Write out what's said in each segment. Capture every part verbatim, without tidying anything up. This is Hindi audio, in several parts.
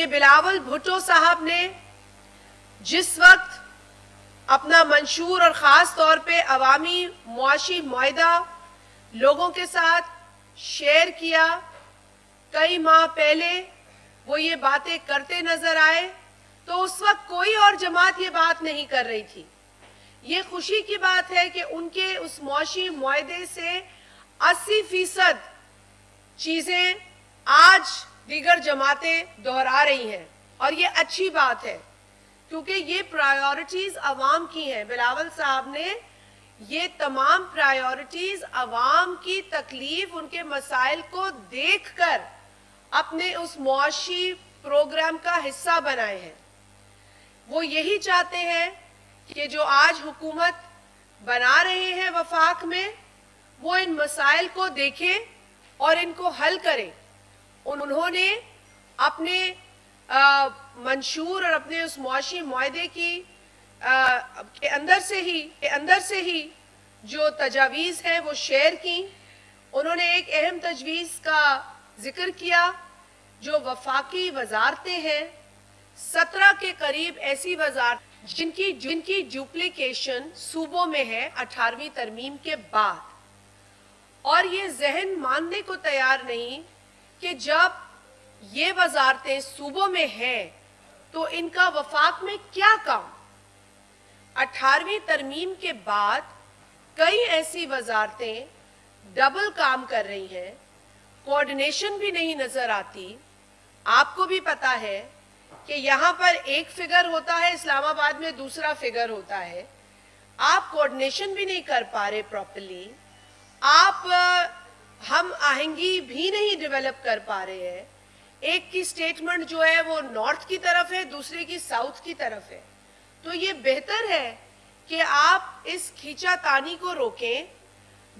कि बिलावल भुट्टो साहब ने जिस वक्त अपना मंशूर और ख़ास तौर पे अवामी मुआशी मुआहिदा लोगों के साथ शेयर किया, कई माह पहले वो ये बातें करते नजर आए, तो उस वक्त कोई और जमात ये बात नहीं कर रही थी। ये खुशी की बात है कि उनके उस मुआशी मुआहिदे से अस्सी फीसद चीज़ें आज दीगर जमातें दोहरा रही हैं और ये अच्छी बात है क्योंकि ये प्रायोरिटीज़ अवाम की हैं। बिलावल साहब ने ये तमाम प्रायोरिटीज़ अवाम की तकलीफ, उनके मसाइल को देखकर अपने उस मुआशी प्रोग्राम का हिस्सा बनाए हैं। वो यही चाहते हैं कि जो आज हुकूमत बना रहे हैं वफाक में, वो इन मसाइल को देखें और इनको हल करें। उन्होंने अपने आ, मंशूर और अपने उस मुआशी मुआहिदे की आ, के अंदर से ही के अंदर से ही जो तजावीज़ हैं वो शेयर की। उन्होंने एक अहम तजवीज़ का जिक्र किया। जो वफाकी वजारतें हैं, सत्रह के करीब ऐसी वजारत जिनकी जिनकी डुप्लीकेशन सूबों में है अठारहवीं तरमीम के बाद। और ये जहन मानने को तैयार नहीं कि जब ये वजारतें सूबों में हैं तो इनका वफाक में क्या काम। अठारहवीं तरमीम के बाद कई ऐसी वजारतें डबल काम कर रही हैं, कोऑर्डिनेशन भी नहीं नजर आती। आपको भी पता है कि यहाँ पर एक फिगर होता है, इस्लामाबाद में दूसरा फिगर होता है। आप कोऑर्डिनेशन भी नहीं कर पा रहे प्रॉपरली, आप हम आहंगी भी नहीं डेवलप कर पा रहे हैं। एक की स्टेटमेंट जो है वो नॉर्थ की तरफ है, दूसरे की साउथ की तरफ है। तो ये बेहतर है कि आप इस खींचातानी को रोकें,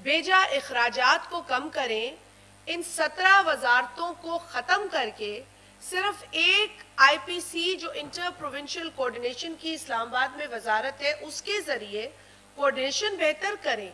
बेजा इखराजात को कम करें, इन सत्रह वजारतों को ख़त्म करके सिर्फ एक आई पी सी जो इंटर प्रोविंशियल कोऑर्डिनेशन की इस्लामाबाद में वजारत है उसके ज़रिए कोऑर्डिनेशन बेहतर करें।